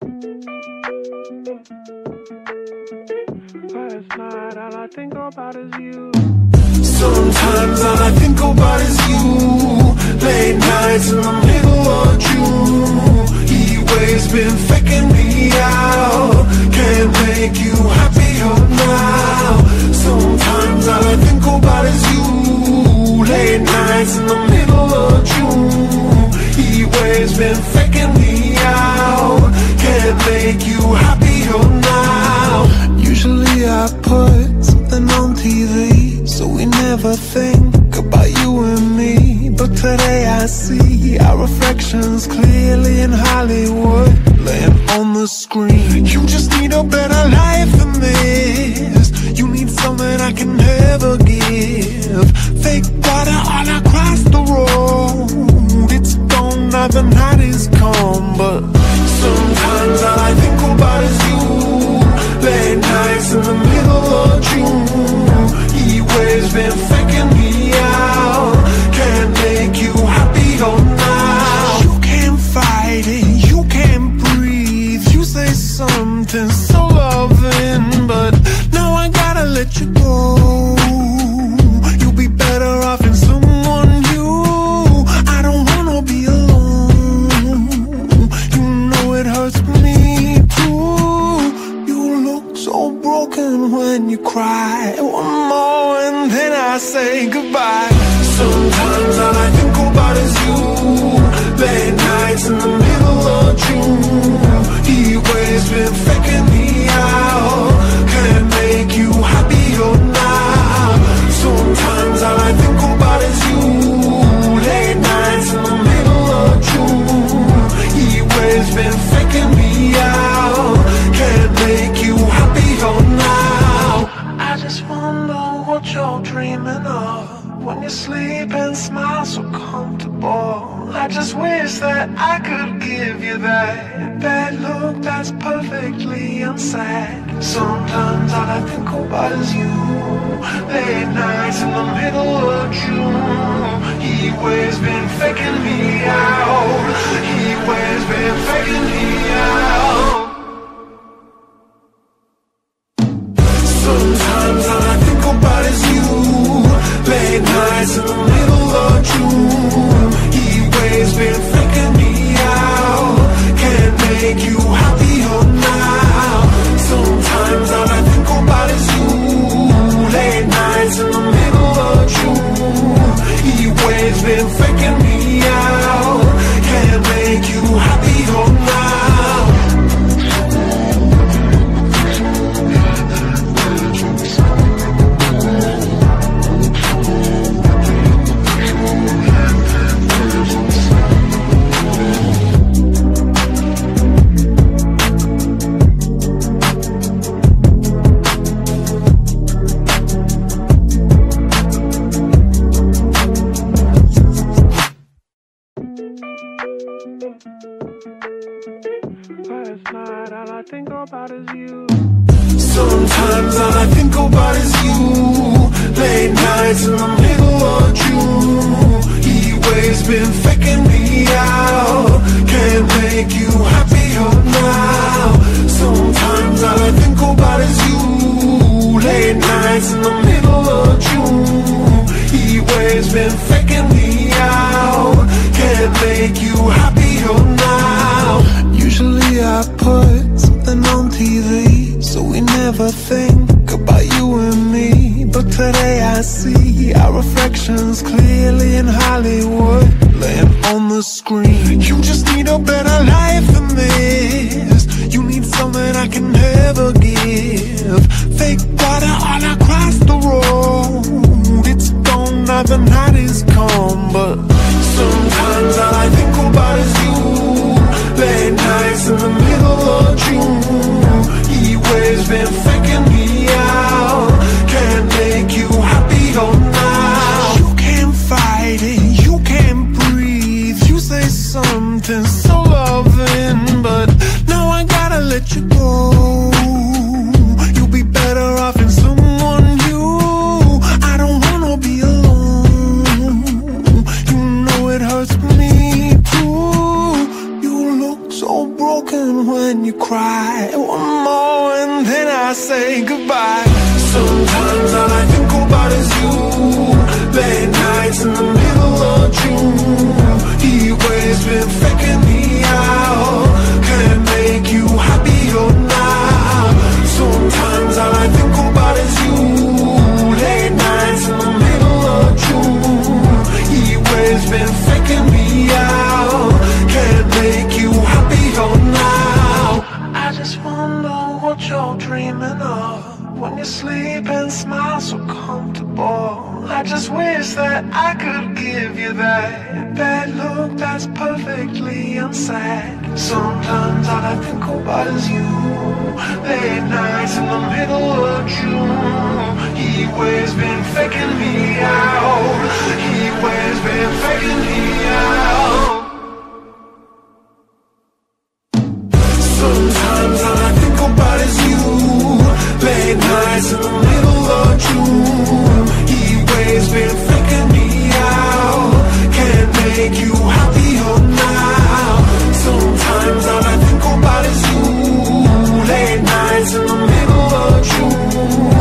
But it's not, all I think about is you. Sometimes all I think about is you. Late nights in the middle of June. Heat waves been faking me out. Can't make you happier now. Sometimes all I think about is you. Late nights in the middle of June. Heat waves been faking me out. Can't make you happier now. Usually I put something on TV, so we never think about you and me. But today I see our reflections clearly in Hollywood, laying on the screen. You just need a better life than this. You need something I can never give. Fake water all across the road. It's gone, now the night is calm, but sometimes all I think about is you. Late nights in the middle of June. Heat waves been faking me out. Can't make you happier now. You can't fight it, you can't breathe. You say something so loving, but now I gotta let you go. You'll be better off in someone new. I don't wanna be alone. You know it hurts me too. You look so broken when you cry. One more and then I say goodbye. Sometimes all I think about is you. Late nights in the middle of June. Heat waves been faking me out. Can't make you happier now. Sometimes all I think about is you. Late nights in the middle of June. Heat waves been faking me out. Can't make you happier now. I just wonder what you're dreaming of. When you sleep and smile so comfortable. I just wish that I could give you that bad look that's perfectly unsaid. Sometimes all I think about is you. Late nights in the middle of June. Heat waves been faking me out. Heat waves been faking me out. Sometimes all I think about is you. Late nights in the middle of June. Heat waves been faking me out. Can't make you happier now. Sometimes all I think about is you. Late nights in the middle of June. Heat waves been faking me out. Can't make you happier now. Sometimes all I think about is you. Late nights in the middle of June. Heat waves been faking me out. Can't make you happier now. Sometimes all I think about is you. Late nights in the middle of June. Heat waves been faking me out. Can't make you happier now. Usually I put something on TV, so we never think about you and me. But today I see our reflections clearly in Hollywood, laying on the screen. You just need a better life than this. You need something I can never give. Fake water all across the road. It's gone, now the night is calm, but sometimes all I think about is you. Late nights in the middle of June. Heat waves been faking me out. Can't make you happier now. You can't fight it, you can't breathe. You say something so loving, but and you cry. One more and then I say goodbye. Sometimes all I think about is you. Late nights in the middle of June. Heat waves been faking me out. Can't make you happier now. Sometimes all I think about is you. Late nights in the middle of June. Heat waves been faking me out. Can't make you happier now. I just wonder what you're dreaming of. When you sleep and smile so comfortable, I just wish that I could give you that bad look that's perfectly unsaid. Sometimes all I think about is you. Late nights in the middle of June. Heat waves been faking me out. Heat waves been faking me out. Sometimes all I think about is you. Late nights in the middle of June. Heat waves been faking me out. Can't make you happier now. Sometimes all I think about is you. Late nights in the middle of June.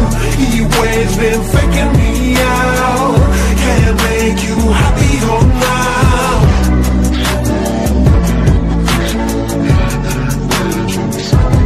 Heat waves been faking me out. Can't make you happier now. Sometimes all I think about is you. Late nights in the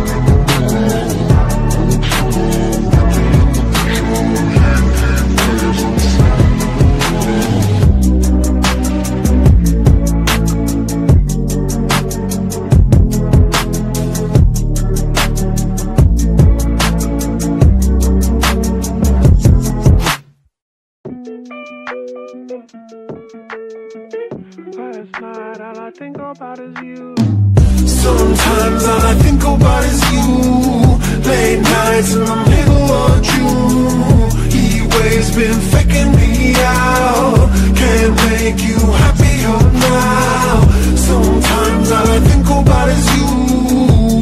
middle of June. Heat waves been faking me out. Can't make you happier now. Sometimes all I think about is you.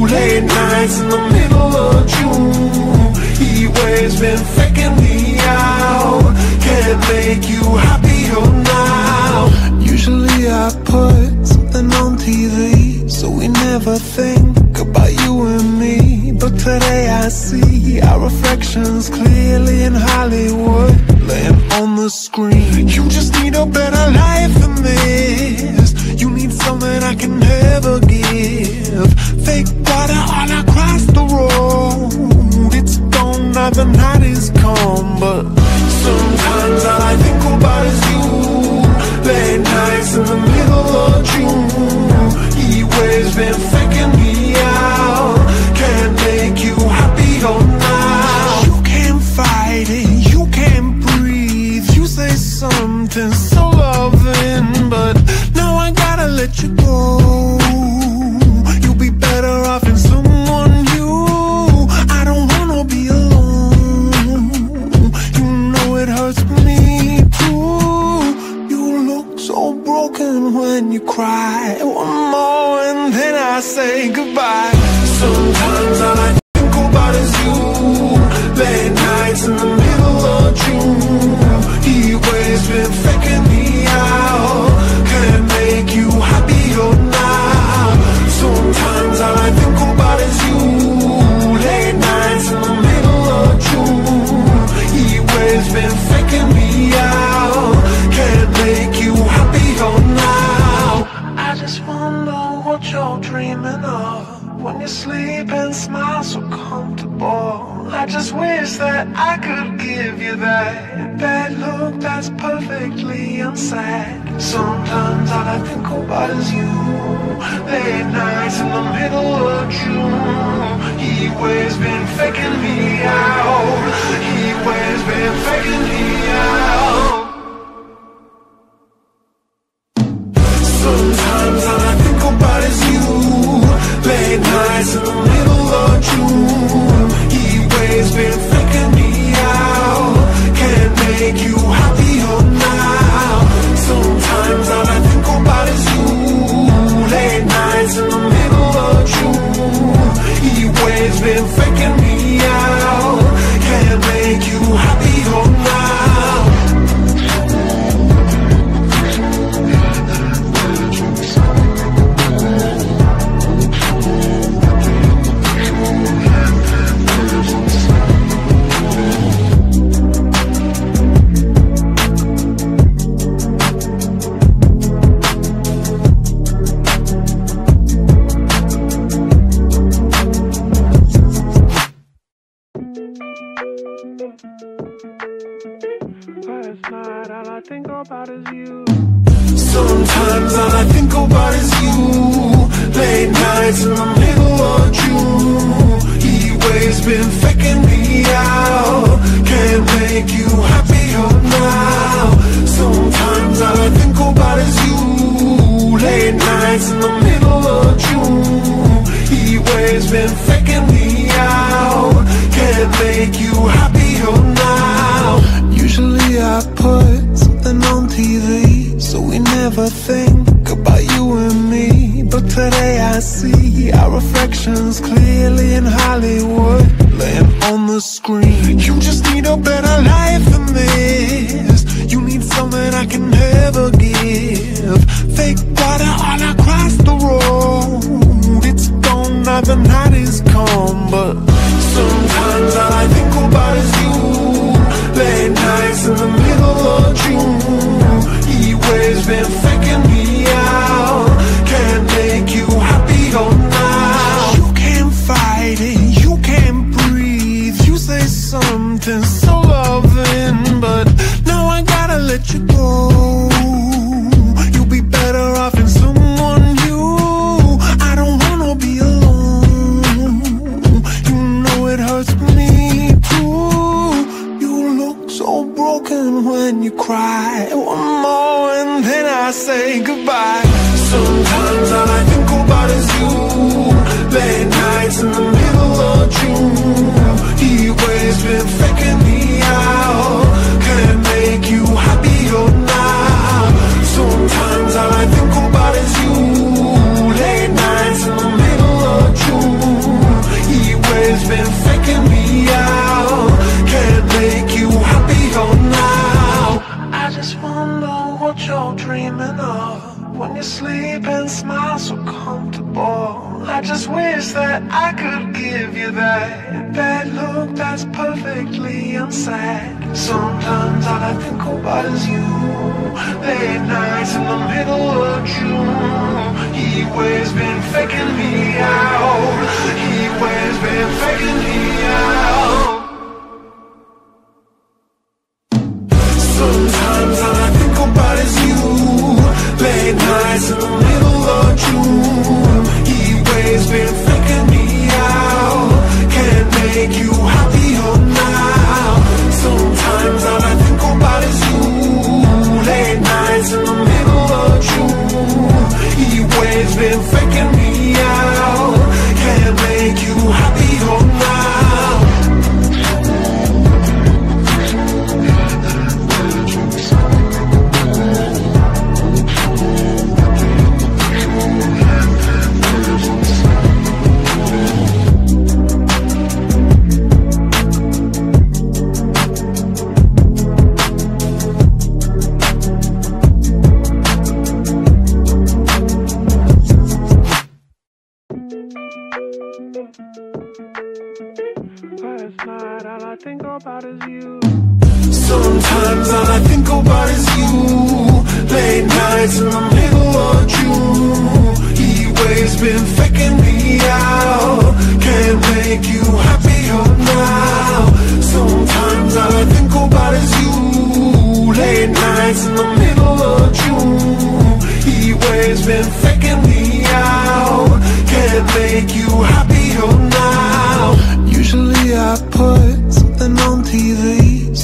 Late nights in the middle of June. Heat waves been faking me out. Can't make you happier now. Usually I put something on TV, so we never think about you and me. But today I see our reflections clearly in Hollywood, laying on the screen. You just need a better life than this. You need something I can never give. Fake water all across the road. It's gone now, the night is come. But sometimes all I think about is you. Late nights in the middle of June. Heat waves been faking me out. Can't make you happier now. You can't fight it, you can't breathe. You say something so loving, but now I gotta let you go. You'll be better off in someone new. I don't wanna be alone. You know it hurts me too. So broken when you cry. One more and then I say goodbye. Sometimes all I think about is you. Late nights in the middle of June. Heat waves been faking me out. Can't make you happier now. Sometimes all I think about is you. Late nights in the middle of June. Heat waves been faking me out. Can't make you happier now. I just wonder what you're dreaming of. When you sleep and smile so comfortable, I just wish that I could give you that bad look that's perfectly unsaid. Sometimes all I think about is you. Late nights in the middle of June. Heat waves been faking me out. Heat waves been faking me out. Sometimes all I think about is you. Late nights in the middle of June. Heat waves been faking me out. Can't make you happier now. Sometimes all I think about is you. Late nights in the middle of June. Heat waves been faking me out. Can't make you happier now. We'll be right back. nobody's you. Late nights in the middle of June. Heat waves been faking me out. Can't make you happier now. Sometimes all I think about is you. Late nights in the middle of June. Heat waves been faking me out. Can't make you happier now. Usually I put something on TV, so we never think about you and me. But today I see our reflections clearly in Hollywood, laying on the screen. You just need a better life than this. You need something I can never give. Fake water all across the road. It's gone, now the night is calm. But sometimes all I think about is you. Late nights in the middle of June. Heat waves been faking me out. Can't make you happy or now. You can't fight it, you can't breathe. You say something so loving, but now I gotta let you go. You'll be better off in someone new. I don't wanna be alone. You know it hurts me too. You look so broken when you cry. One more and then I say goodbye. Sometimes all I think about is you. Late nights in the middle of June. Heat waves been faking me out. Can't make you happier now. Sometimes all I think about is you. Late nights in the middle of June. Heat waves been faking me out. Can't make you happier now. I just wonder what you're dreaming of. When you sleep and smile so comfortable, I just wish that I could give you that bad look that's perfectly unsaid. Sometimes all I think about is you. Late nights in the middle of June. Heat waves been faking me out. Heat waves been faking me out. Sometimes all I think about is you. Late nights in the middle of June. Heat waves been faking me out. Can't make you happier now. Sometimes all I think about is you. Late nights in the middle of June. Heat waves been faking me out. Can't make you happier now. Sometimes all I think about is you. Late nights in the middle of June. Heat waves been faking me out. Can't make you happier now. Sometimes all I think about is you. Late nights in the middle of June. Heat waves been faking me out. Can't make you happier now. Usually I put something on TV,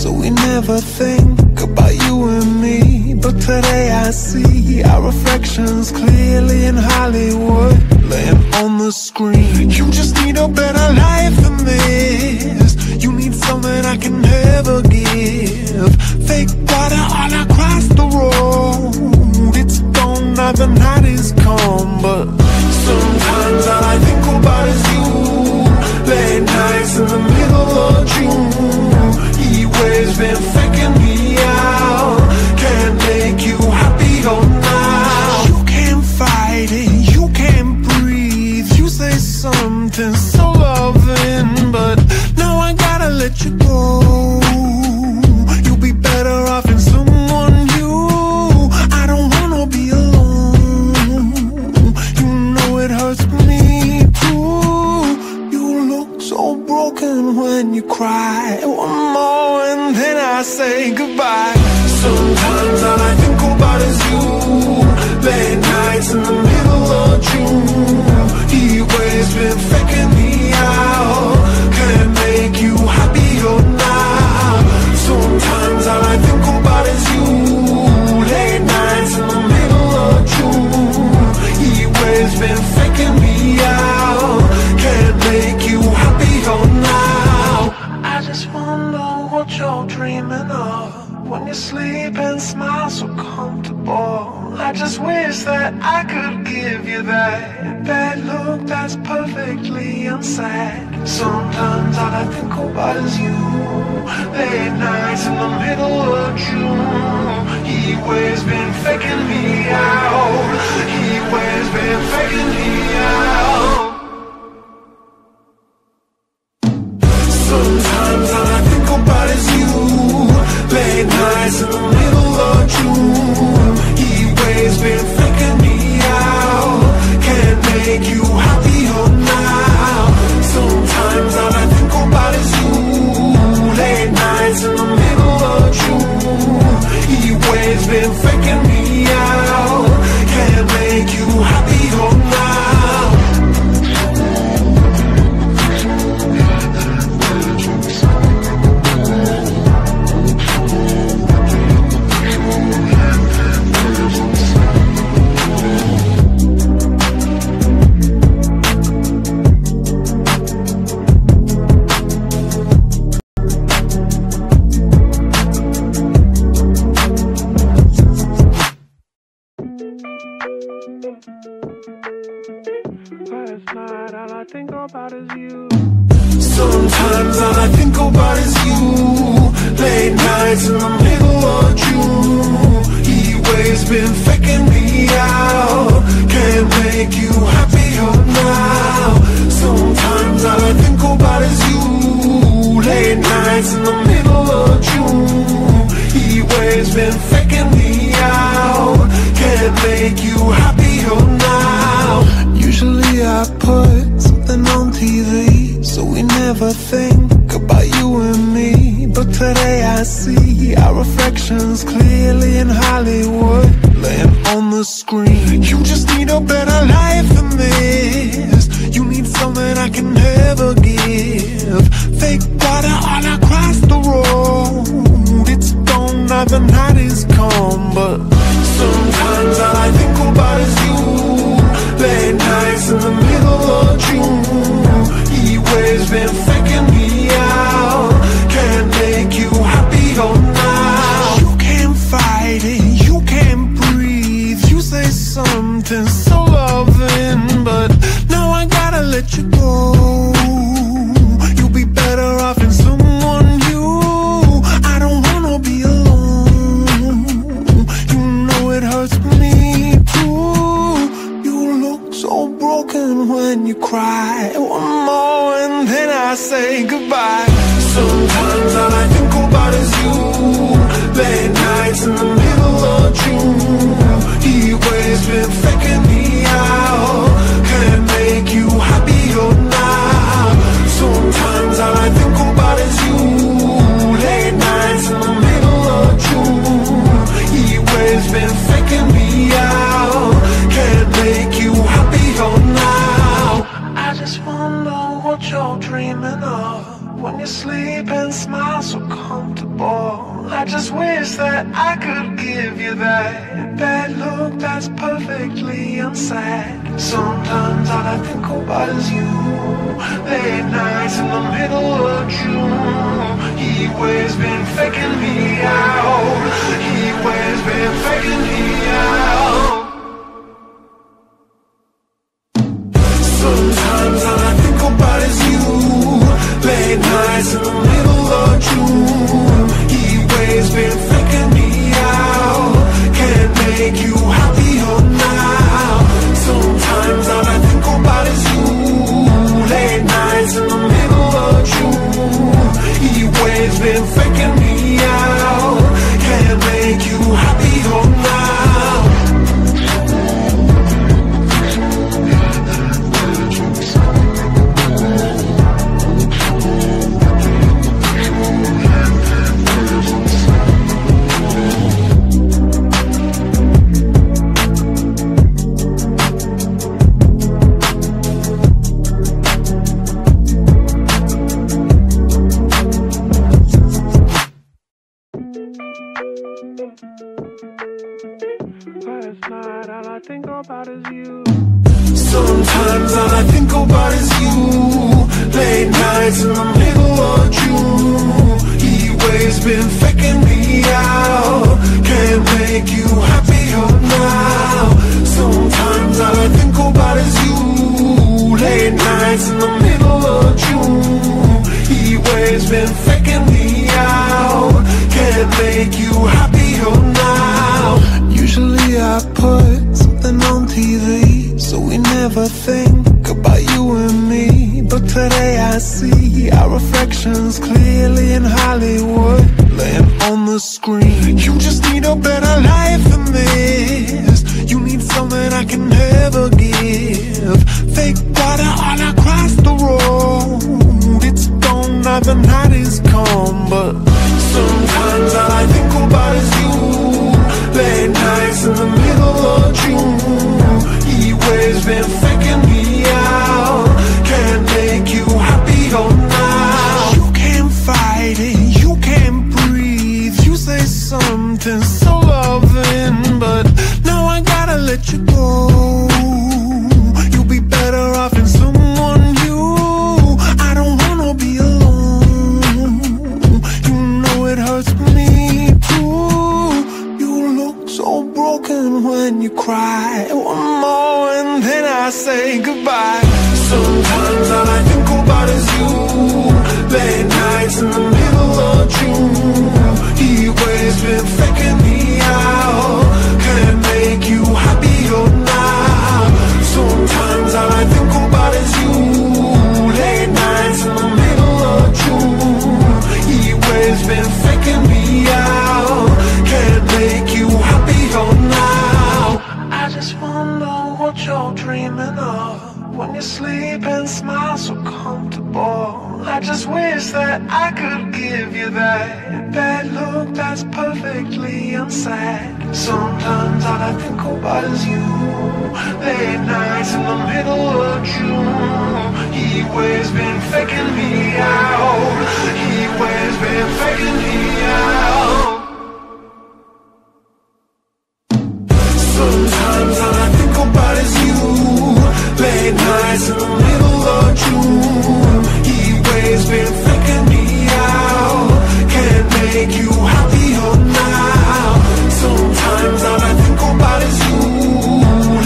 so we never think about you and me. But today I see our reflections clearly in Hollywood, laying on the screen. You just need a better life than this. You need something I can never give. Fake water all across the road. It's gone, now the night is calm. But sometimes all I think about is you. Late nights in the middle of June. Heat waves been faking me out. Can't make you happier now. You can't fight it, you can't breathe. You say something so loving, but now I gotta let you go. You'll be better off in someone new. I don't wanna be alone. You know it hurts me too. So broken when you cry. One more and then I say goodbye. Sometimes all I think about is you. late nights in the middle of June. Heat waves been faking me out. Can't make you happier now. Sometimes all I think about is you. Late nights in the middle of June. Heat waves been faking me out. Can't make you happier now. I just wonder what you're dreaming of. When you sleep and smile so comfortable, I just wish that I could give you that bad look that's perfectly unsaid. Sometimes all I think about is you. Late nights in the middle of June. Heat waves been faking me out. Heat waves been faking me out. Sometimes all I think about is you. Late nights in the middle of June. Heat waves been faking me out. Can't make you happier now. Sometimes all I think about is you. Late nights in the middle of June. Heat waves been faking me out. Can't make you happier now. Sometimes all I think about is you. Late nights in the middle of June. Heat waves been faking me out. Can't make you happier now. Sometimes all I think about is you. Late nights in the middle of June. Heat waves been faking me out. Can't make you happier now. Usually I put something on TV, so we never think about you and me. But today I see our reflections clearly in Hollywood, laying on the screen. You just need a better life than this. You need something I can never give. Fake water all across the road. It's gone now, the night is calm. But sometimes all I think about is you. Late nights in the middle of June. Heat waves been faking me out. Can't make you happier now. You can't fight it, you can't breathe. You say something so loving, but now I gotta let you go. You'll be better off in someone new. I don't wanna be alone. You know it hurts me too. So broken when you cry. One more and then I say goodbye. Sometimes all I think about is you. Late nights in the middle of June. Heat waves been faking me out. Can't make you happier now. Sometimes all I think about is you. Late nights in the middle of June. Heat waves been faking me out. Can't make you happier now. I just wonder what you're dreaming of. When you sleep and smile so comfortable, I just wish that I could give you that bad look that's perfectly unsaid. Sometimes all I think about is you. Late nights in the middle of June. Heat waves been faking me out. Heat waves been faking me out. Sometimes all I think about is you. Late nights in the middle of June. Heat waves been faking me out. Can't make you happier now. Sometimes all I think about is you. Late nights in the middle of June. Heat waves been faking me out. Can't make you happier now. about is you. Sometimes all I think about is you. Late nights in the middle of June. Heat waves been faking me out. Can't make you happier now. Sometimes all I think about is you. Late nights in the middle of June. Heat waves been faking me out. Can't make you happier now. Usually I put something on TV, so we never think about you and me. But today I see our reflections clearly in Hollywood, laying on the screen. You just need a better life than this. You need something I can never give. Fake water all across the road. It's gone now, the night is calm. But sometimes all I think about is you. Late nights in the middle of June. Heat waves been faking me out. Can't make you happy or now. You can't fight it, you can't breathe. You say something so loving, but now I gotta let you go. You'll be better off in someone new. I don't wanna be alone. You know it hurts me too. You look so broken when you cry. One more and then I say goodbye. Sometimes all I think about is you. Late nights in the middle of June. Heat waves been faking me out. Can't make you happier now. Sometimes all I think about is you. Late nights in the middle of June. Heat waves been faking me out. Can't make you happier now. I just wonder what you're dreaming of. When you sleep and smile so comfortable, I just wish that I could give you that bad look that's perfectly unsaid. Sometimes all I think about is you. Late nights in the middle of June. Heat waves been faking me out. Heat waves been faking me out. Sometimes all I think about is you. Late nights in the middle of June. Heat waves been faking me out. Can't make you happier now. Sometimes all I think about is you.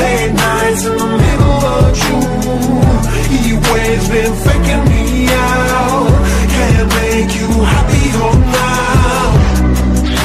Late nights in the middle of June. Heat waves been faking me out. Can't make you happier now. Sometimes all I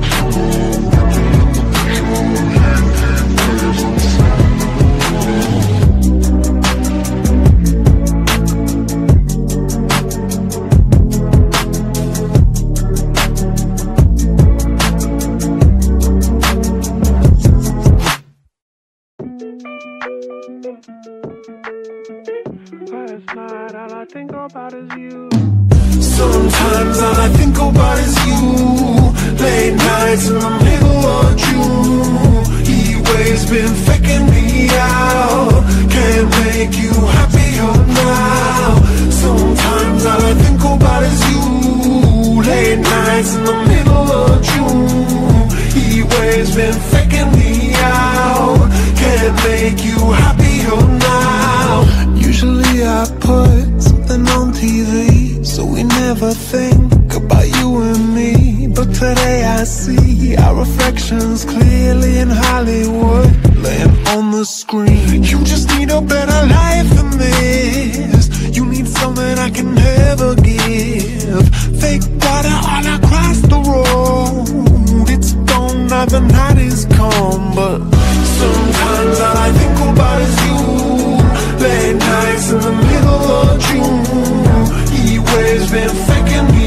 think about is you. Late nights in the middle of June. Heat waves been faking me out. Can't make you happier now. Sometimes all I think about is you. Late nights in the middle of June. Heat waves been faking me out. Can't make you happier now. Usually I put something on TV, so we never think about you and me. But today I see our reflections clearly in Hollywood, laying on the screen. You just need a better life than this. You need something I can never give. Fake water all across the road. It's gone now, the night is calm. But sometimes all I think about is you. Late nights in the middle of June. Heat waves been faking me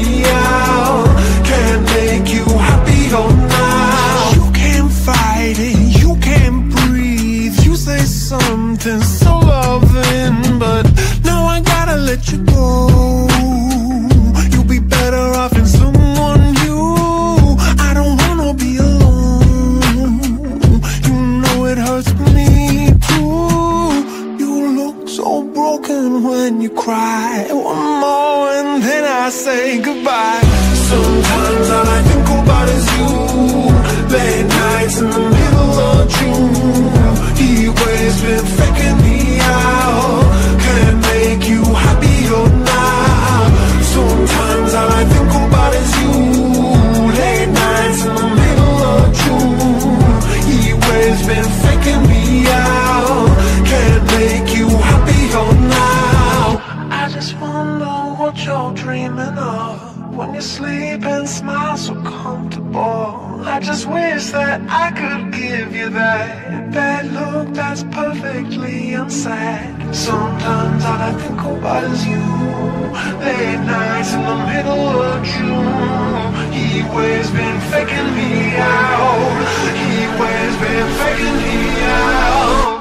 out. Can't make you happier now. You can't fight it, you can't breathe. You say something so loving, but now I gotta let you go. You'll be better off in someone new. I don't wanna be alone. You know it hurts me too. So broken when you cry. One more and then I say goodbye. Sometimes all I been faking me out. Can't make you happier now. I just wonder what you're dreaming of. When you sleep and smile so comfortable. I just wish that I could give you that bad look that's perfectly unsaid. Sometimes all I think about is you. Late nights in the middle of June. Heat waves been faking me out. Heat waves been faking me out.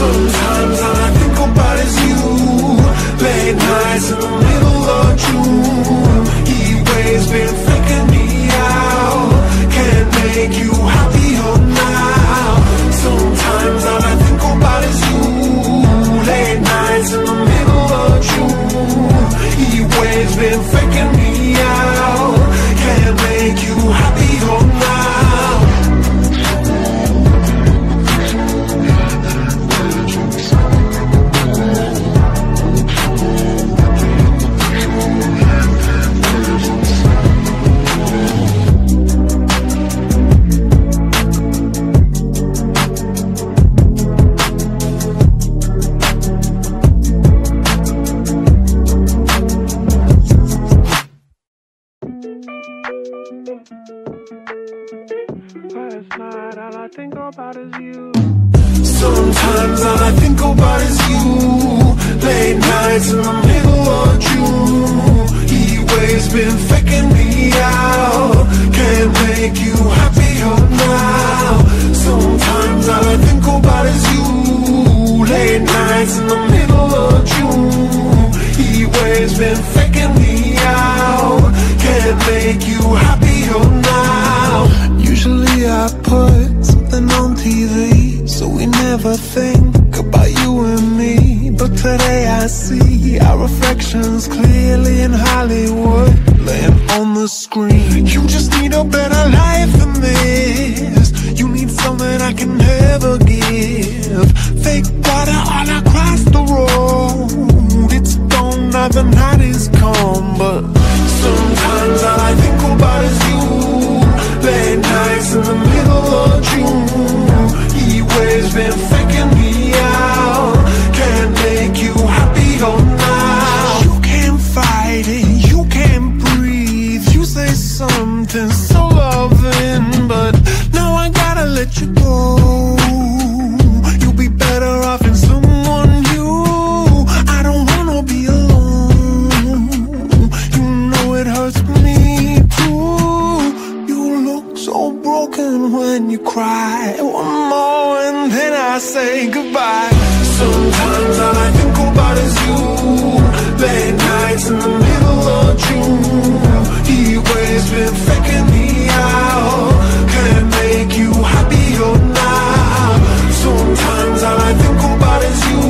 Sometimes all I think about is you. Late nights in the middle of June. Heat waves been faking me out. Can't make you happier now. Sometimes all I think about is you. Late nights in the middle of June. Heat waves been faking me out. Can't make you happier now. Sometimes all I think about is you. Late nights in the middle of June. Heat waves been faking me out. Can't make you happier now. Sometimes all I think about is you. Late nights in the middle of June. Heat waves been faking me out. Can't make you happier now. Usually I put something on TV, so we never think about you and me. But today I see our reflections clearly in Hollywood, laying on the screen. You just need a better life than this. You need something I can never give. Fake water all across the road. It's gone, now the night is calm. But sometimes all I think about is you. Late nights in the middle of June. Heat waves been faking me out. Can't make you happier now. You can't fight it, you can't breathe. You say something so loving, but now I gotta let you go. You'll be better off in someone new. I don't wanna be alone. You know it hurts me too. So broken when you cry. One more and then I say goodbye. Sometimes all I think about is you. Late nights in the middle of June. Heat waves been faking me out. Can't make you happier now. Sometimes all I think about is you.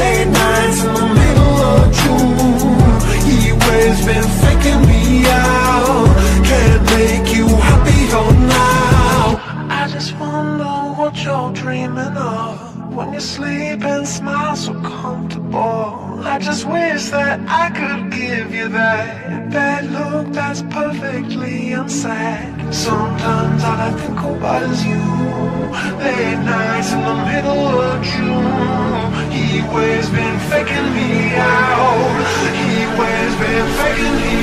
Late nights in the middle of June. Heat waves been faking me out. Can't make you happier now. I just wonder what you're dreaming of. When you sleep and smile so comfortable. I just wish that I could give you that bad look that's perfectly unsaid. Sometimes all I think about is you. Late nights in the middle of June. Heat waves been faking me out. Heat waves been faking me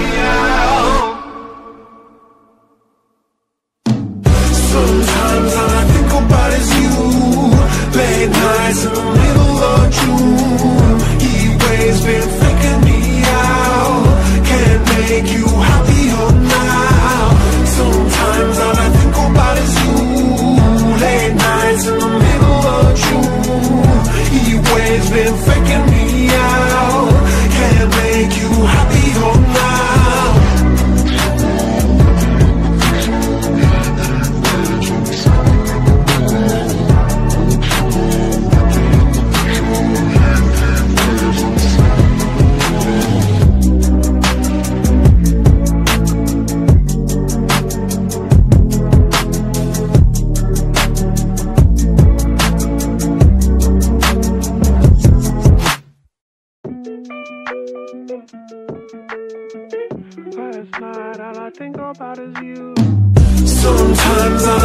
out. Sometimes all I think about is you. Late nights in the middle of June. Heat waves been faking me out. Can't make you happier now. Sometimes all I think about is you. Late nights in the middle of June. Heat waves been faking me out. Can't make you happier now.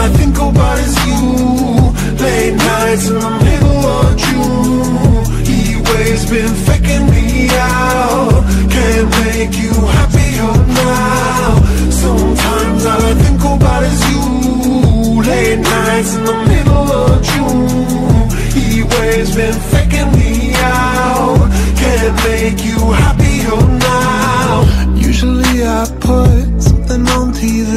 I think about is you. Late nights in the middle of June. Heat waves been faking me out. Can't make you happier now. Sometimes all I think about is you. Late nights in the middle of June. Heat waves been faking me out. Can't make you happier now. Usually I put something on TV,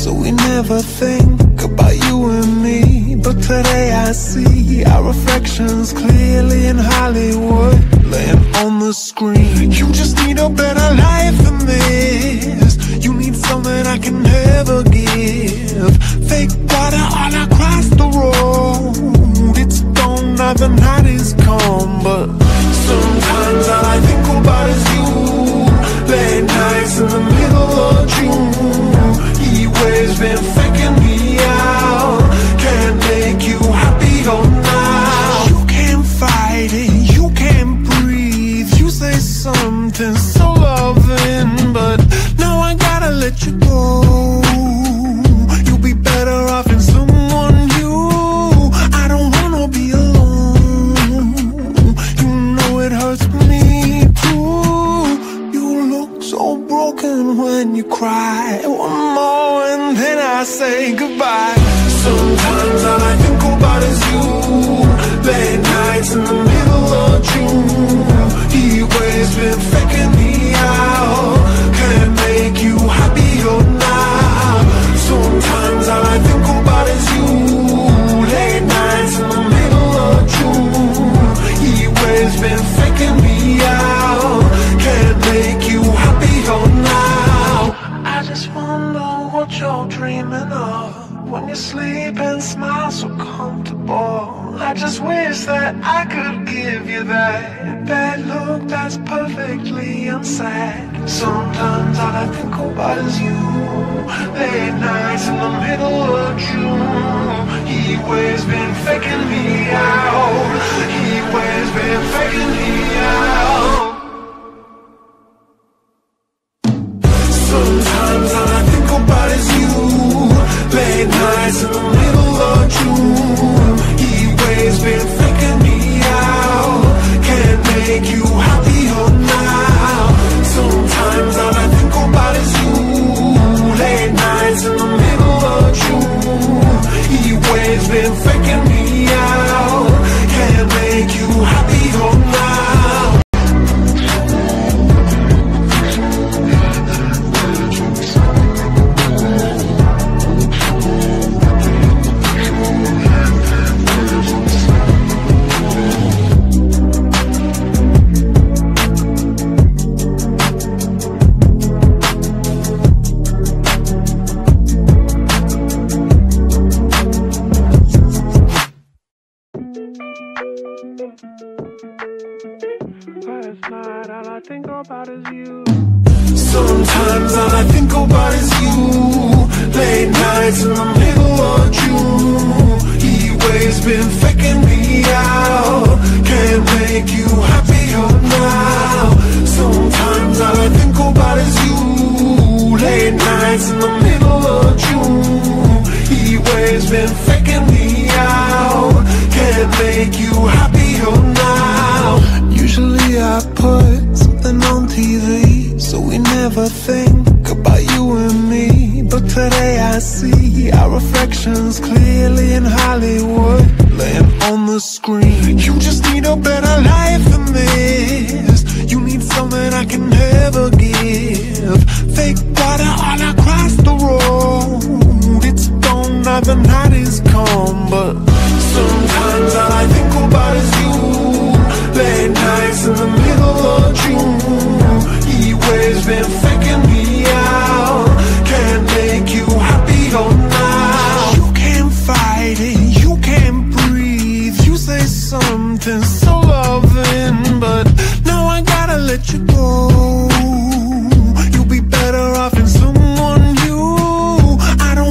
so we never think about you and me. But today I see our reflections clearly in Hollywood, laying on the screen. You just need a better life than this. You need something I can never give. Fake water all across the road. It's gone, now the night is calm. But sometimes all I think about is you. Late nights in the middle of June. Heat waves been faking me out. Can't make you happier now. You can't fight it, you can't breathe. You say something so loving, but now I gotta let you go. You'll be better off in someone new. I don't wanna be alone. You know it hurts me too. You look so broken when you cry. One more and then I say goodbye. Sometimes all I think about is you. Late nights in the middle of June. Heat waves been faking me out. Can't make you happier now. Sometimes all I think about is you. Late nights in the middle of June. Heat waves been faking me out. Can't make you happier now. I just wonder what you're dreaming of when you sleep and smile so comfortable. I just wish that I could give you that bad look that's perfectly unsaid. Sometimes all I think about is you. Late nights in the middle of June. Heat waves been faking me out. Heat waves been faking me out. Sometimes all I think about is you. Late nights in the middle of June. Heat waves been faking me out. Can't make you happier now. Sometimes all I think about is you. Late nights in the middle of June. Heat waves been faking me out. Can't make you happier now. Sometimes all I think about is you. Late nights in the middle of June. Heat waves been faking me out. Can't make you happier now. Sometimes all I think about is you. Late nights in the middle of June. Heat waves been faking me out. Can't make you happier now. Usually I put something on TV, so we never think about you and me. But today I see our reflections clearly in Hollywood, laying on the screen. You just need a better life than this. You need something I can never give. Fake water all across the road. It's gone, now the night is calm. But sometimes all I think about is you. Late nights in the middle of June. Heat waves been faking me out. Can't make you happier now. You can't fight it, you can't breathe. You say something so loving, but now I gotta let you go. You'll be better off in someone new. I don't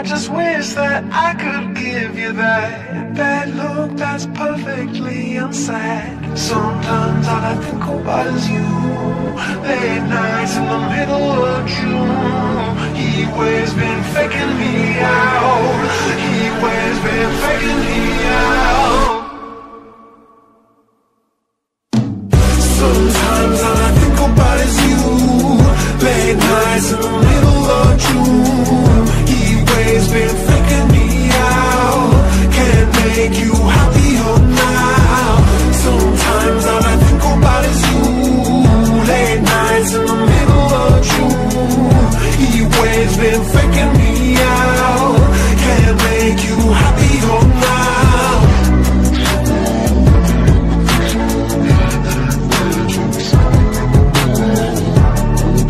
I just wish that I could give you that look that's perfectly unsaid. Sometimes all I think about is you, late nights in the middle of June. Heat waves been faking me out, heat waves been faking me out. Sometimes all I think about is you, late nights in the middle of June. Heat waves been faking me out, can't make you happier now. Sometimes all I think about is you, late nights in the middle of June. Heat waves been faking me out, can't make you happier now.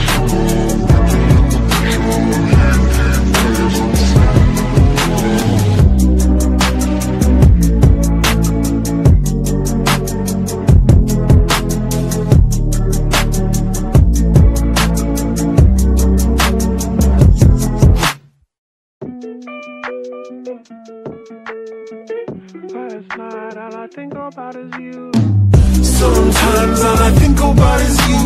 Sometimes all I think about is you,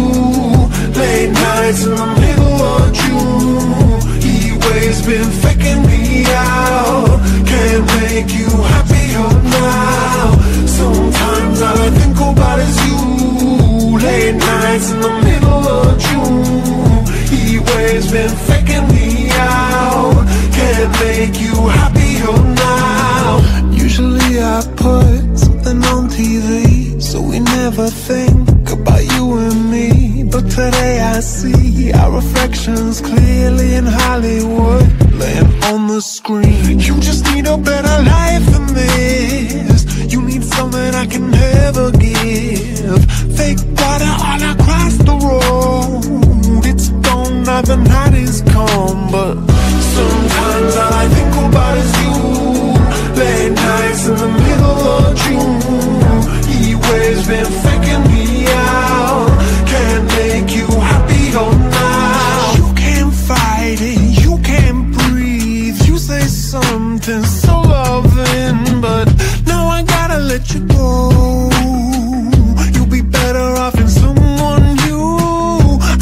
late nights in the middle of June. Heat waves been faking me out, can't make you happier now. Sometimes all I think about is you, late nights in the middle of June. Heat waves been faking me out, can't make you happier now. Usually I put something on TV, so we never think about you and me. But today I see our reflections clearly in Hollywood, laying on the screen. You just need a better life than this. You need something I can never give. Fake water all across the road, it's gone now, the night is calm. But sometimes all I think about is you, late nights in the middle of June. Heat waves been faking me out, can't make you happier now. You can't fight it, you can't breathe. You say something so loving, but now I gotta let you go. You'll be better off in someone new.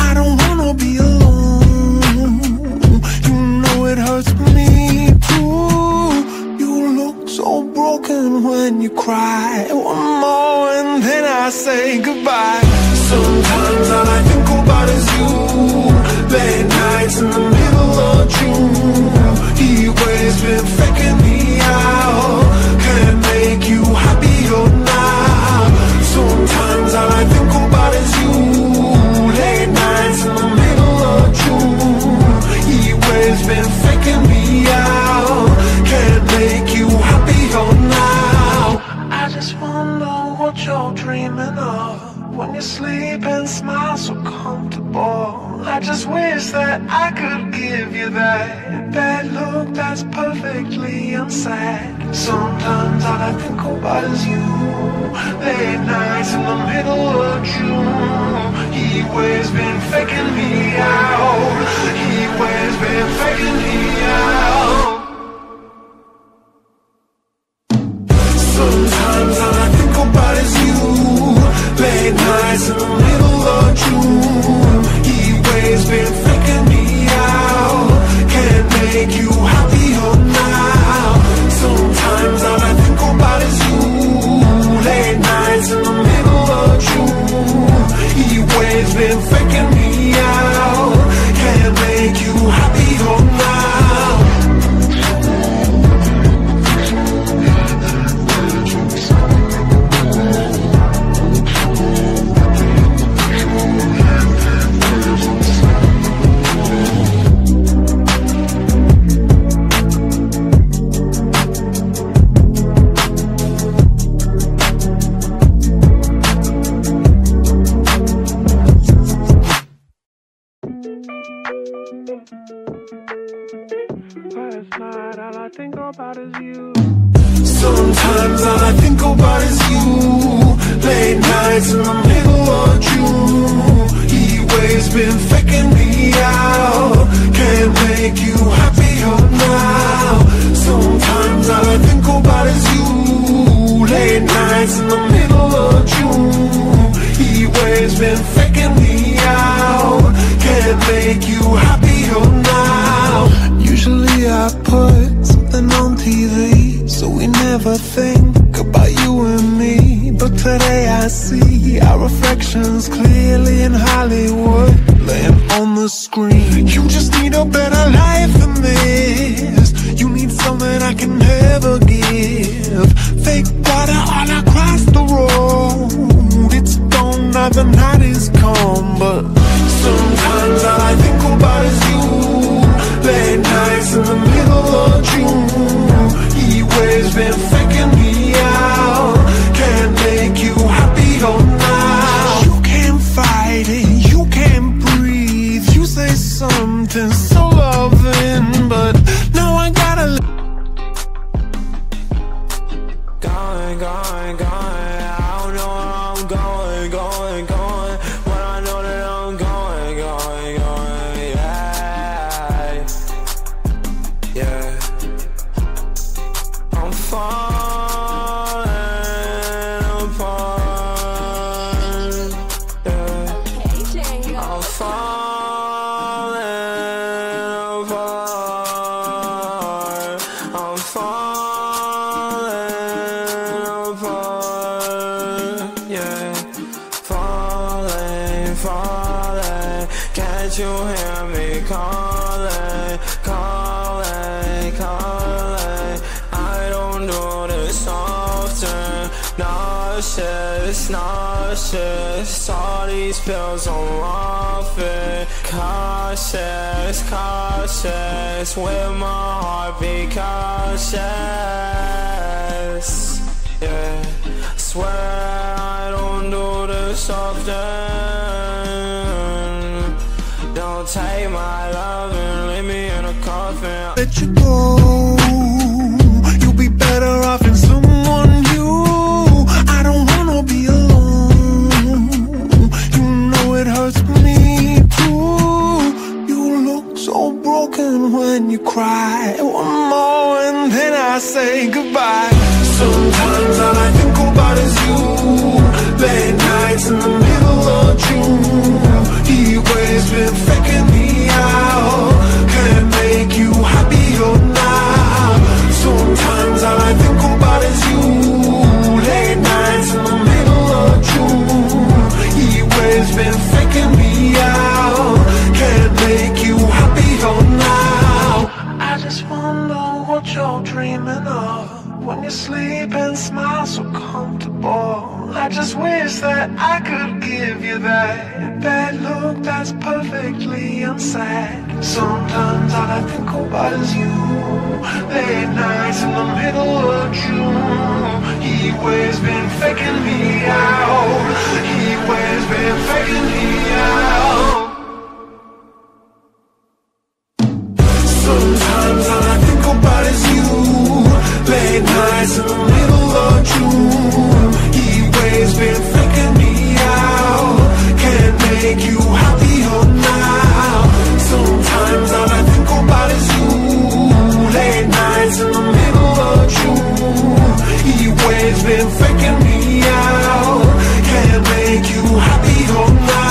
I don't wanna be alone, you know it hurts me too. So broken when you cry. One more and then I say goodbye. Sometimes all I think about is you, late nights in the middle of June. Heat waves been faking me out, can't make you happier now. Sometimes all I think about is you, late nights in the middle of June. Heat waves been faking me out, can't make you happier now. I just wonder what you're dreaming of when you sleep and smile so comfortable. I just wish that I could give you that look that's perfectly unsaid. Sometimes all I think about is you, late nights in the middle of June. Heat waves been faking me out, heat waves been faking me out. Sometimes all I think about is you, late nights in the middle of June. Heat waves been faking me out, can't make you happier now. Sometimes all I think about is you, late nights in the middle of June. Heat waves been faking me out, can't make you happier now. Sometimes all I think about is you, late nights in the middle of June. Heat waves been faking me out, can't make you happier now. It's in the middle of June. Heat waves been faking me out. Can't make you happier now. Usually I put something on TV, so we never think about you and me. But today I see our reflections clearly in Hollywood, laying on the screen. You just need a better life than this. You need something I can never give. Fake water all across the road. It's gone now, the night is calm. But sometimes all I think about is you. Late nights in the middle of June. Heat waves been faking me out. Can't make you happier now. You can't fight it, you can't breathe. You say something so loving, but now I gotta Going, I don't know where I'm going. When I know that I'm going, yeah. I'm falling apart, yeah. I'm falling apart, I'm falling. Falling, can't you hear me calling, calling? I don't do this often. Nauseous, all these pills I'm off it. Cautious, with my heart be cautious. Yeah, I swear I don't do this often. Don't take my love and leave me in a coffin. Let you go, you'll be better off in someone new. I don't wanna be alone. You know it hurts me too. You look so broken when you cry. One more and then I say goodbye. Sometimes all I think about is you. Late nights in the middle of June. Heat waves been faking me out. Can't make you happier now. Sometimes all I think about is you. Late nights in the middle of June. Heat waves been faking me out. Can't make you happier now. I just wonder what you're dreaming of. When you sleep and smile so comfortable, I just wish that I could give you that bad look that's perfectly unsaid. Sometimes all I think about is you. Late nights in the middle of June. Heat waves been faking me out. Heat waves been faking me out. Sometimes all I think about is you. Late nights in the middle of June. Heat waves been faking me out. Can't make you happier now. Sometimes all I think about is you. Late nights in the middle of June. Heat waves been faking me out. Can't make you happier now.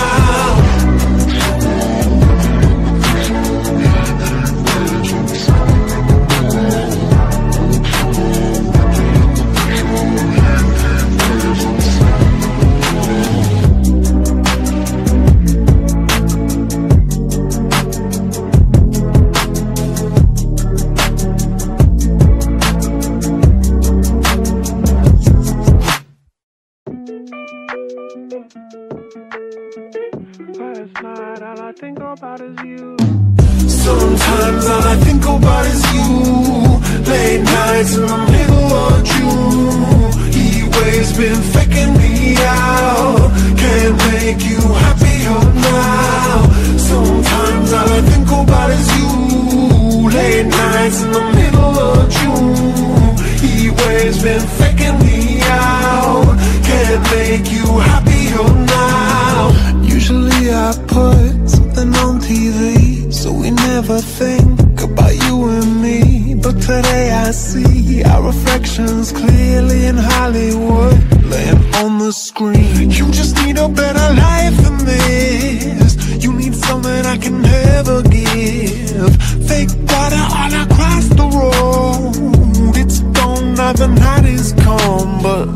Today I see our reflections clearly in Hollywood, laying on the screen. You just need a better life than this. You need something I can never give. Fake water all across the road. It's gone, now the night is calm, but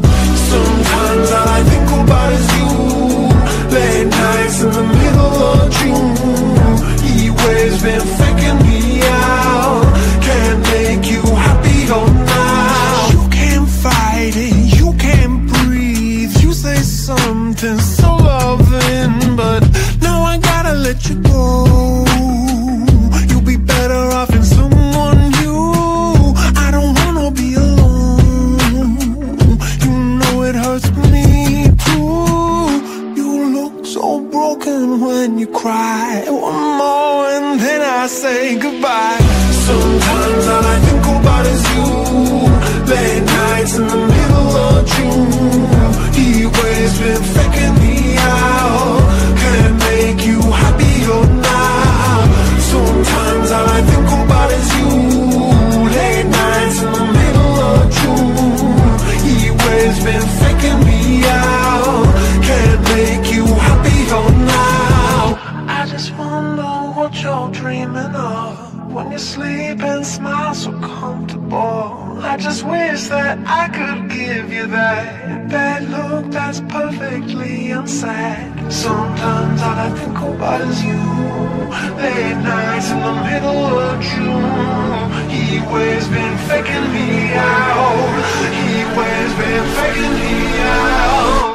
sometimes all I think about is you. Late nights in the middle of June, heat waves been faking me out. Can't make you happier now. You can't fight it, you can't breathe. You say something so loving, but now I gotta let you go. You'll be better off in someone new. I don't wanna be alone. You know it hurts me too. You look so broken when you cry. One more and then I say goodbye. Sometimes all I think about is you. Late nights in the middle of June, heat waves been faking me out. Can't make you happier now. Sometimes all I think about is you. Late nights in the middle of June, heat waves been faking me out. Can't make you happier now. I just wonder what you're dreaming of. When you sleep and smile so comfortable, I just wish that I could give you that bad look that's perfectly unsaid. Sometimes all I think about is you. Late nights in the middle of June, heat waves been faking me out. Heat waves been faking me out.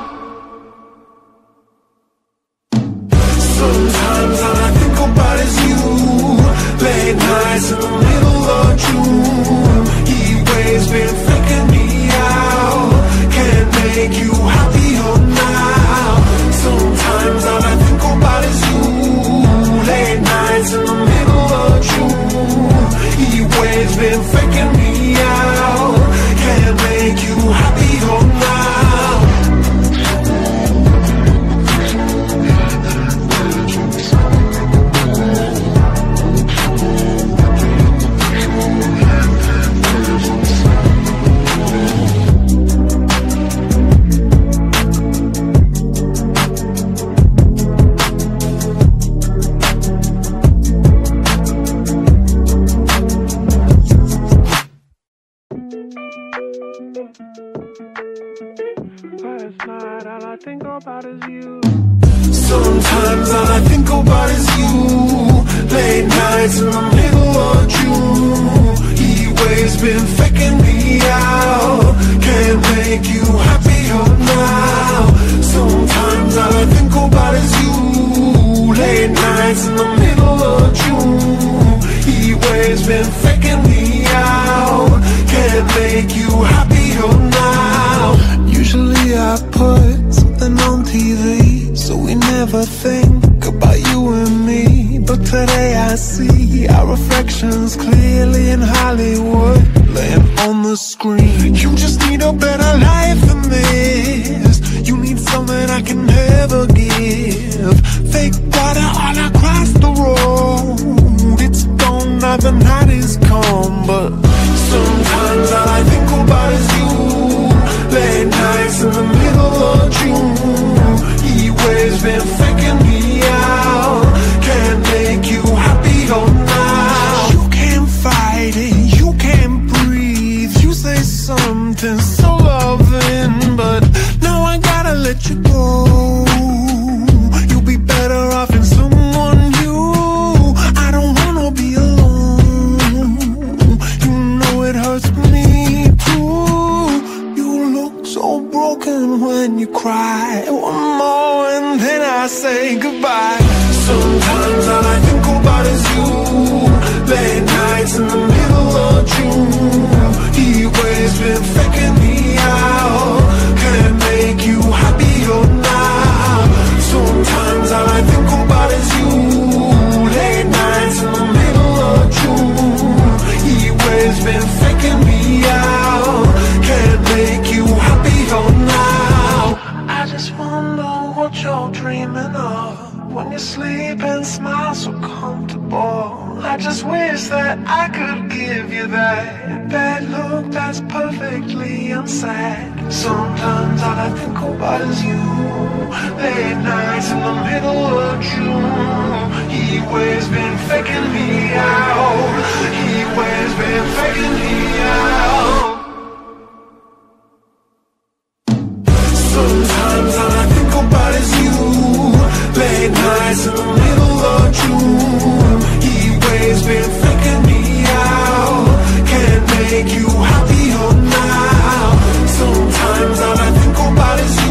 Sometimes all I think about is you. Late nights in the middle of June, heat waves been faking me out. Can't make you happier now. Sometimes all I think about is you. Late nights in the middle of June, heat waves been faking me out. Can't make you happier now. Sometimes all I think about is you. Late nights in the middle of June, heat waves been faking me out. Can't make you happier now. Sometimes all I think about is you. Late nights in the middle of June, heat waves been faking me out. Can't make you happier now. Usually I put something on TV, so we never think about you and me. But today I see our reflections clearly in Hollywood, laying on the screen. You just need a better life than this. You need something I can never give. Fake water all across the road. It's gone, now the night is calm, but sometimes all I think about is you. Late nights in the middle of June, heat waves been faking me out. Can't make you happier now. You can't fight it, you can't breathe. You say something so loving, but now I gotta let you go. You'll be better off in someone new. I don't wanna be alone. You know it hurts me too. So broken when you cry. One more and then I say goodbye. Sometimes all I think about is you. Late nights in the middle of June, heat waves been faking me out. Can't make you happier now. Sometimes all I think about is you. Late nights in the middle of June, heat waves been faking me out. Can't make you happier now. I just wonder what you're dreaming of. When you sleep and smile so comfortable, I just wish that I could give you that look that's perfectly unsaid. Sometimes all I think about is you, late nights in the middle of June. Heat waves been faking me out, heat waves been faking me out. Sometimes all I think about is you, late nights in the middle of June. Heat waves been faking me out, can't make you happier now. Sometimes all I think about is you.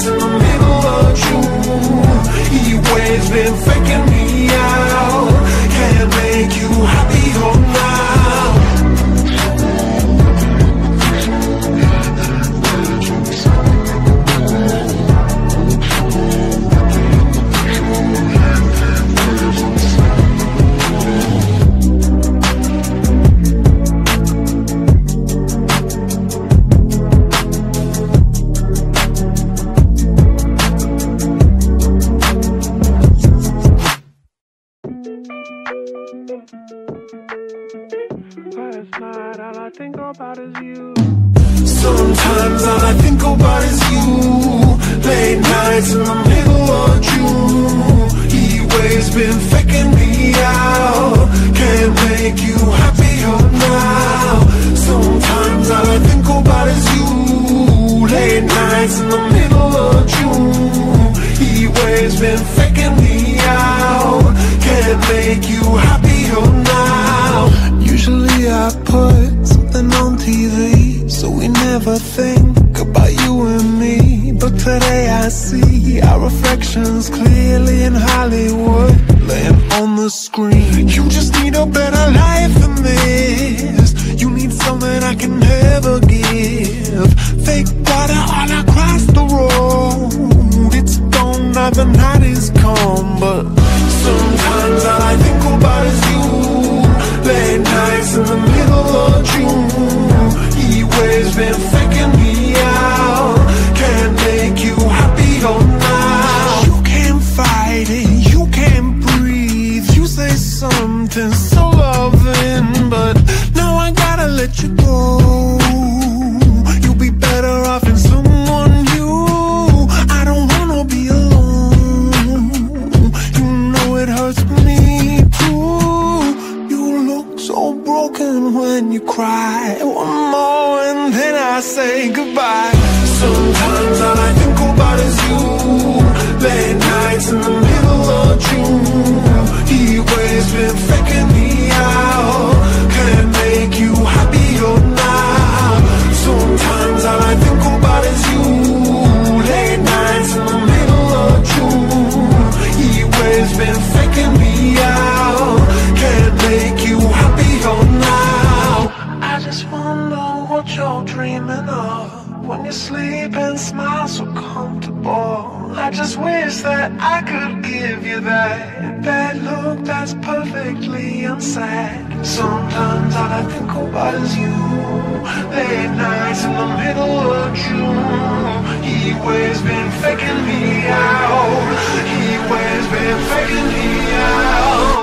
In the middle of June, heat waves been faking me out, can't make you happier now. Sometimes all I think about is you, late nights in the middle of June. Heat waves been faking me out, can't make you happier now. Sometimes all I think about is you, late nights in the middle of June. Heat waves been faking me out, can't make you happier now. Usually I put something on TV, so we never think about you and me, but today I see to scream. You just need a better life than this. You need something I can never give. Fake water all across the road. It's gone now, the night is come. But sometimes all I think about is you. Late nights in the middle of June. Heat waves been faking me out. Can't make you happy or now. You can't fight it, you can't breathe. You say something so loving, but now I gotta let you go. You'll be better off in someone new. I don't wanna be alone. You know it hurts me too. You look so broken when you cry. One more and then I say goodbye. Sometimes all I think about is you. Late nights in the middle of June. Heat waves been faking me out. Can't make you happier now. Sometimes all I think about is you. Late nights in the middle of June. Heat waves been faking me out. Can't make you happier now. I just wonder what you're dreaming of. When you sleep and smile so comfortable, I just wish that I could give you that bad look that's perfectly unsaid. Sometimes all I think about is you. Late nights in the middle of June. Heat waves been faking me out. Heat waves been faking me out.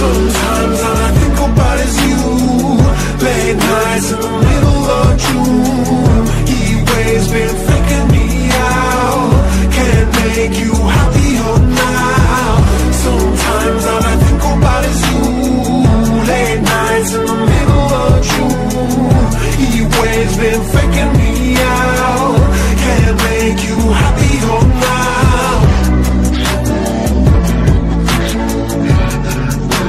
Sometimes all I think about is you. Late nights in the middle of June. Heat waves been faking me out. Can't make you happier now. Sometimes all I think about is you. Late nights in the middle of June. Heat waves been faking me out. Can't make you happier now. Sometimes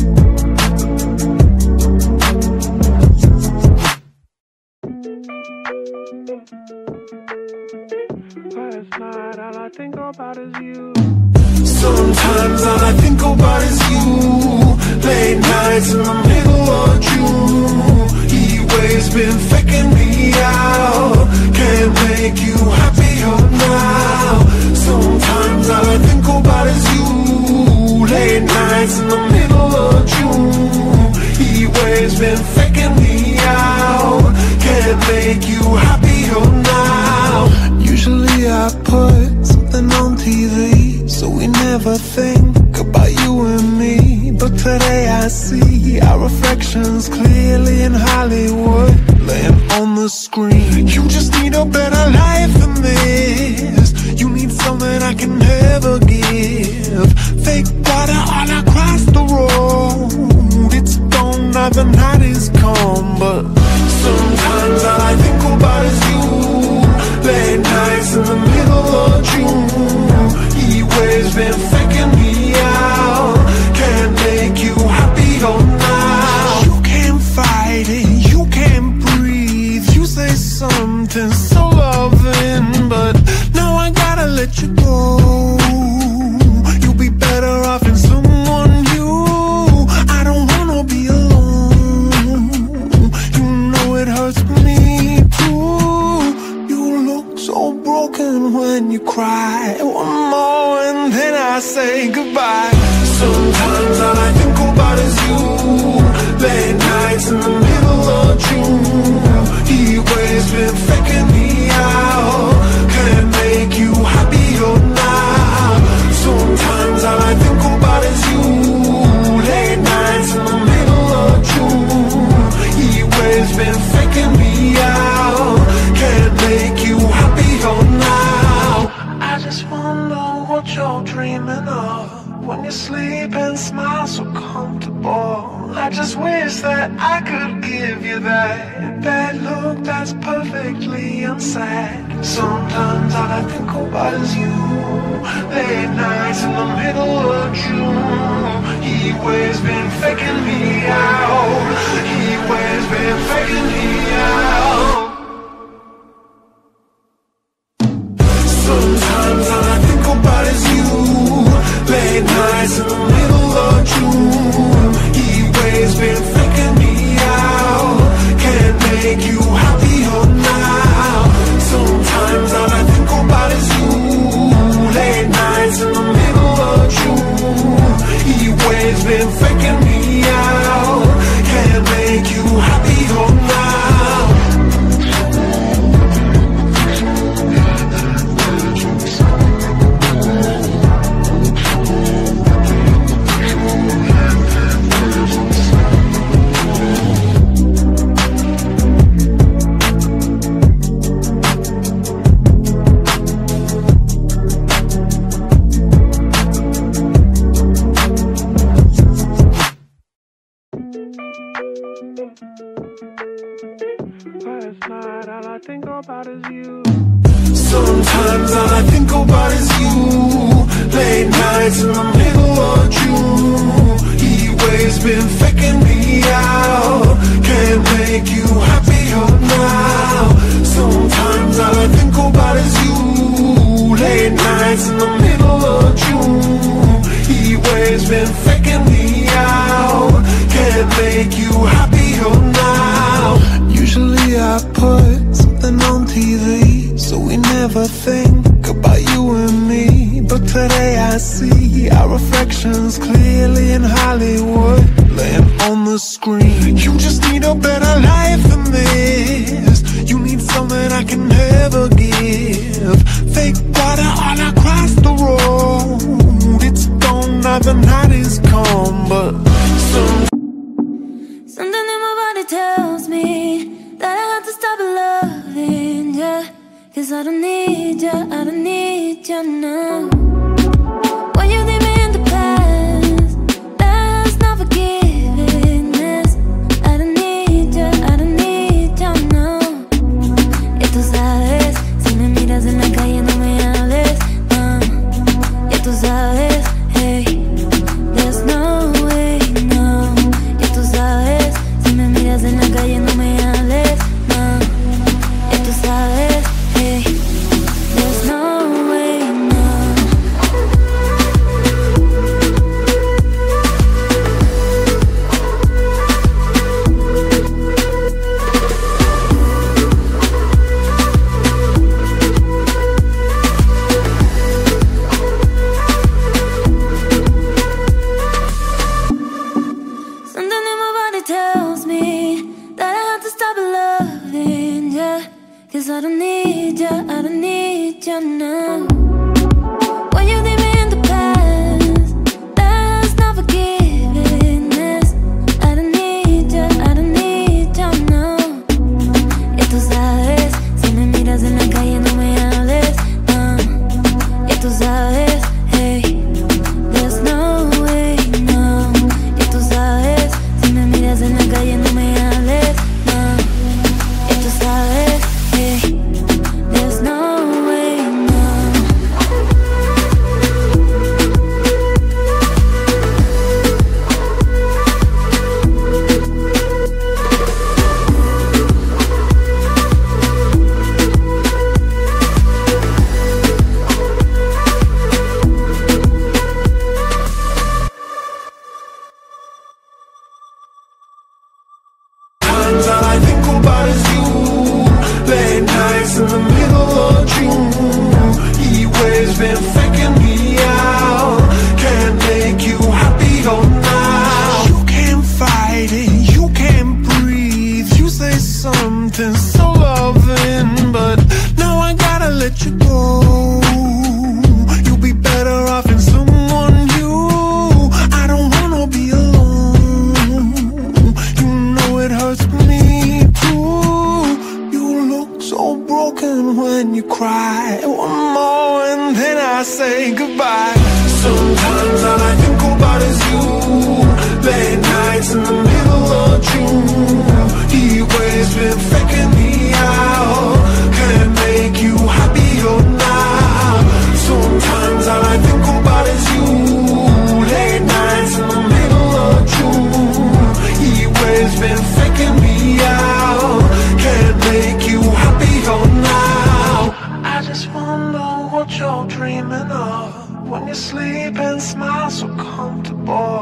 all I think about is you. Late nights in the middle of June. Heat waves been faking me out. Can't make you happier now. Sometimes all I think about is you. Late nights in the middle of June. Heat waves been faking me out. Can't make you happier now. Usually I put something on TV, so we never think about you and me. But today I see our reflections clearly in Hollywood, laying on the screen. You just need a better life than this. You need something I can never give. Fake water all across the road. It's gone now, the night is come. But sometimes all I think about is you. Late nights in the middle of June. Heat waves been faking me out. Can't make you happier now. You can't fight it, you can't breathe. You say something so loving, but now I gotta let you go. You'll be better off in someone new. I don't wanna be alone. You know it hurts me too. So broken when you cry. One more and then I say goodbye. Sometimes all I think about is you. Late nights in the middle of June. Heat waves been faking me out. Can't make you happier now. Sometimes all I think about is you. Late nights in the middle of June. Heat waves been faking me out. Can't make you happier now. I just wonder what you're dreaming of. When you sleep and smile so comfortable, I just wish that I could give you that, that look that's perfectly unsaid. Sometimes all I think about is you, late nights in the middle of June. Heat waves been faking me out, heat waves been faking me out. Sometimes all I think about is you, late nights in the middle of June. Heat waves been faking me out, can't make you happier now. Sometimes all I think about is you, late nights in the middle of June. Heat waves been faking me out, can't make you happier now. Sometimes all I think about is you, late nights in the middle of June. Heat waves been faking me out, can't make you happier now. Sometimes all I think about is you, late nights in the middle of June. Heat waves been faking me out, can't make you happier now. Usually I put something on TV, so we never think about you and me. But today I see our reflections clearly in Hollywood, laying on the screen. You just need a better life than this. You need something I can never give. Fake water all across the road, it's gone now, the night is calm. But something in my body tells me that I have to stop loving ya, cause I don't need ya, I don't need ya now. When you leave me in the past, that's not forgiveness. I don't need ya, I don't need ya now. Ya tú sabes, si me miras en la calle no me hables, no. Ya tú sabes, hey, there's no way, no. Ya tú sabes, si me miras en la calle no me hables. When you cry one more and then I say goodbye. Sometimes all I think about is you. Late nights in the middle of June. Heat waves been faking me out. Can't make you happier now. Sometimes all I think about is you. Late nights in the middle of June. Heat waves been faking me out. Can't make you happier now. I just wonder what you're dreaming of. When you sleep and smile so comfortable,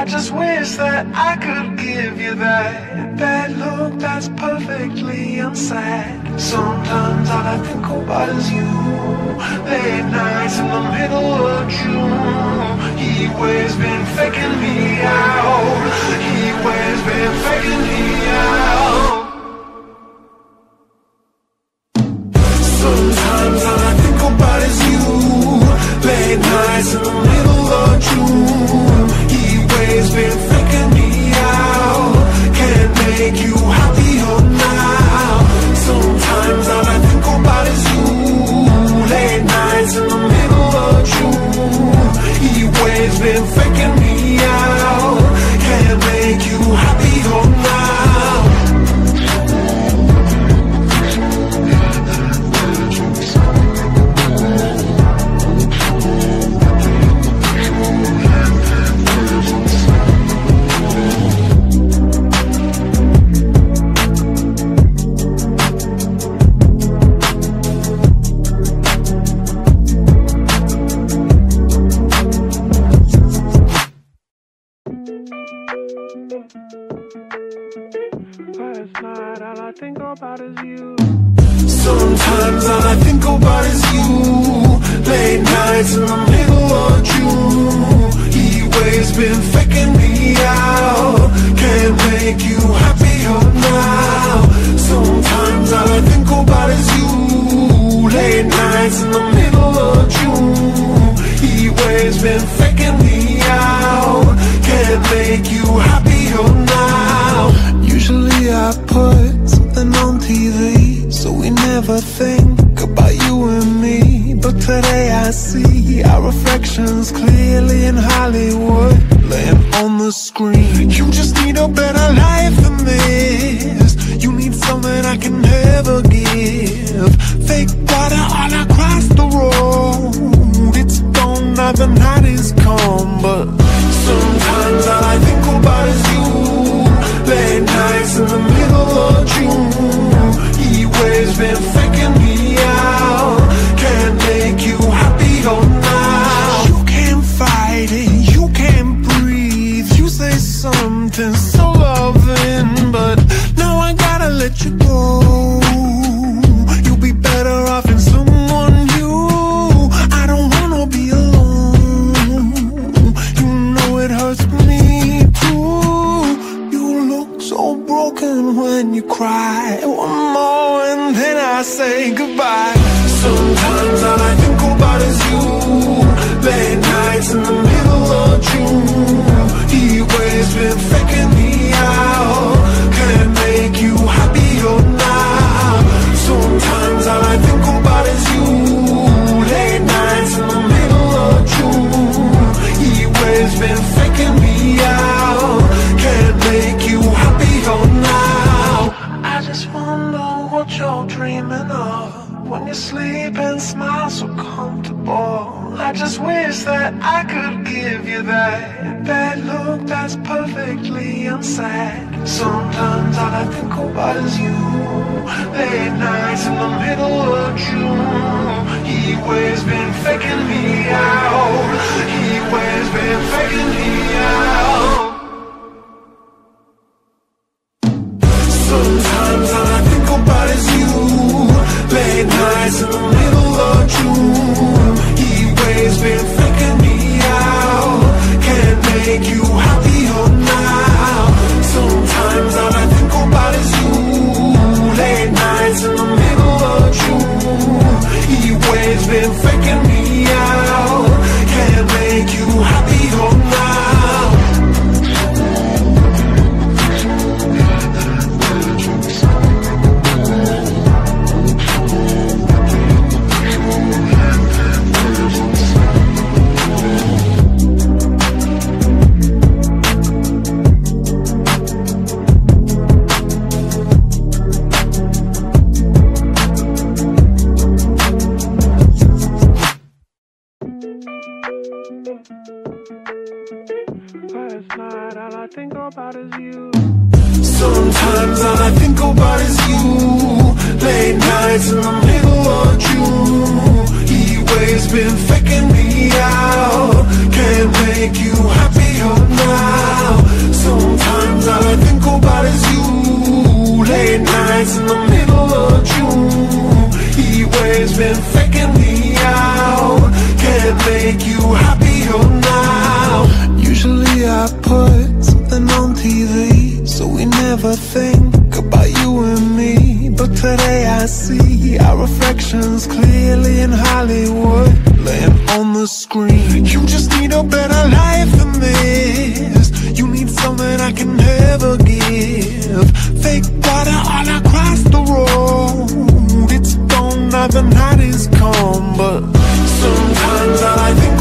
I just wish that I could give you that look that's perfectly unsaid. Sometimes all I think about is you. Late nights in the middle of June. Heat waves been faking me out. Heat waves been faking me out. Sometimes all I think about is you. Late nights in the middle of June. Heat waves been faking me out. Can't make you happier now. Sometimes all I think about is you. Late nights in the middle of June. Heat waves been faking me out. Can't make you happier now. Sometimes all I think about is you. Late nights in the middle of June. Heat waves been faking me out. Can't make you happier now. Sometimes all I think about is you. Late nights in the middle of June. Heat waves been faking me out. Can't make you happier now. Usually I put something on TV, so we never think about you and me. But today I see our reflections clearly in Hollywood, laying on the screen. You just need a better life than this. You need something I can never give. Fake water all across the road. It's gone now, the night is calm. But sometimes all I think about is you. Late nights in the middle of June. Heat waves been faking me out. Can't make you happier now. You can't fight it, you can't breathe. You say something so loving, but now I gotta let you go. You'll be better off in someone new. I don't wanna be alone. You know it hurts me too. So broken when you cry. One more and then I say goodbye. Sometimes all I think about is you. Late nights in the middle of June. Heat waves been faking me out. Can't make you happier now. Sometimes all I think about is you. Late nights in the middle of June. Heat waves been faking me out. Can't make you happier now. I just wonder what you're dreaming of. When you sleep and smile so comfortable, I just wish that I could give you that look that's perfectly unsaid. Sometimes all I think about is you. Late nights in the middle of June. Heat waves been faking me out. Heat waves been faking me out. Sometimes all I think about is you. Late nights in the middle of June. Heat waves been faking me out. Can't make you happier now. Sometimes all I think about is you. Late nights in the middle of June. Heat waves been faking me out. Can't make you happier now. about is you. Sometimes all I think about is you. Late nights in the middle of June. Heat waves been faking me out. Can't make you happier now. Sometimes all I think about is you. Late nights in the middle of June. Heat waves been faking me out. Can't make you happier now. Usually I put something on TV, so we never think about you and me. But today I see our reflections clearly in Hollywood, laying on the screen. You just need a better life than this. You need something I can never give. Fake water all across the road. It's gone now, the night is calm. But sometimes all I think